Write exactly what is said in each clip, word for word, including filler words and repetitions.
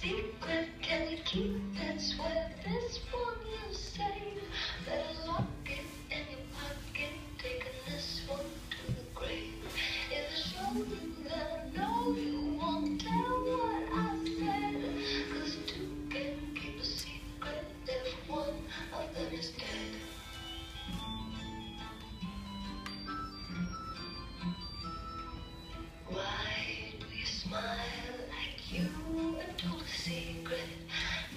secret can you keep? That's what this one you say. Better lock it in your pocket, taking this one to the grave. If I show you that I know you won't tell what I said, cause two can keep a secret if one of them is dead. Why do you smile like you and told a secret?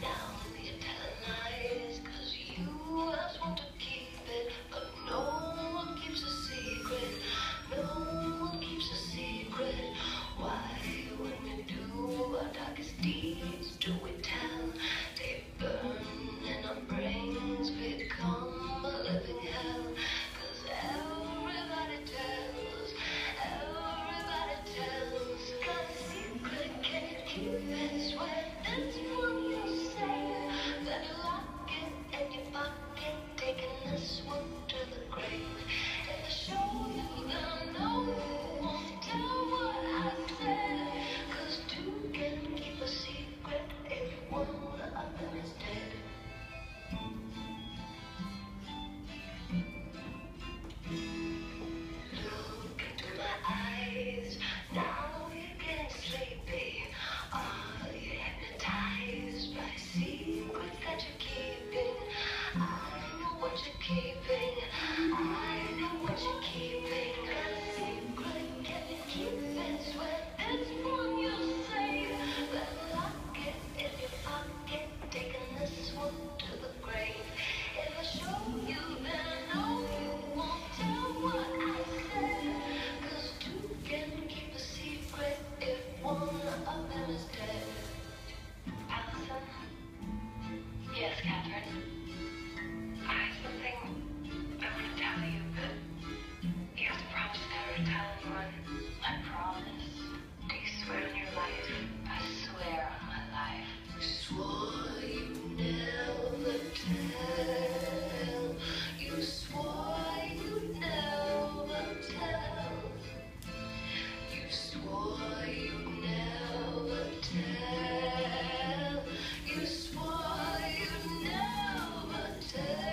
Now you're telling lies, cause you just want to keep it. But no one keeps a secret, no one keeps a secret. Why, when we do our darkest deeds, do we tell? They burn in our brains, become a living hell. Cause everybody tells, everybody tells. Got a secret, can you keep it? Swear that's what you say. That you lock it in your pocket, taking this one to the grave. If I show you, I know you won't tell what I said. Cause two can keep a secret if one of them is dead. Look into my eyes, now you're getting sleepy. Are you hypnotized by secrets that you're keeping? I know what you're keeping, I know what you're keeping. Got a secret, can you keep it? Swear this one you say. Better lock it in your pocket, taking this one to the grave. If I show you, then I know you won't tell what I said. Cause two can keep a secret if one of them is dead. Allison? Yes, Catherine? I have something I want to tell you, but you have to promise never to tell anyone. I promise. Do you swear on your life? I swear on my life. Swore you never tell. You swore you never tell. You swore you never tell. You swore you never tell.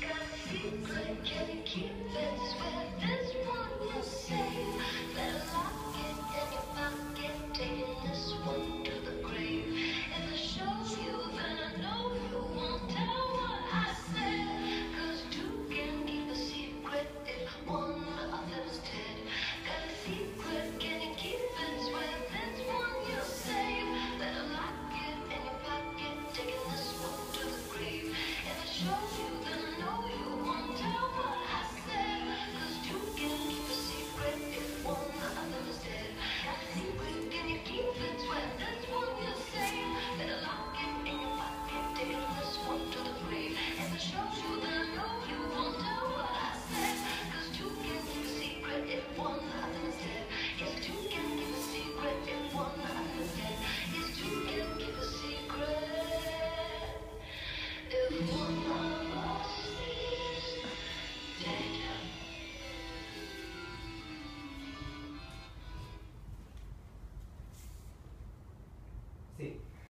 Got a secret, can you keep it? Swear this one will save. Better lock it in your pocket, taking this one to the grave. If I show you, then I know you won't tell what I said. Cause two can keep a secret if one of them is dead. Got a secret, can you keep it? Swear this one will save. Better lock it in your pocket, taking this one to the grave. If I show you, then I know you won't tell what I said. Cause two can keep a secret if one of them is dead. Got a secret, can you keep it? Swear this one will save. Better lock it in your pocket, taking this one to the grave. If I show you, then I know you won't tell what I said. Cause two can keep a secret if one of them is dead. Yes, two can keep a secret if one of them is dead. Yes, two can keep a secret if one of us is dead. See.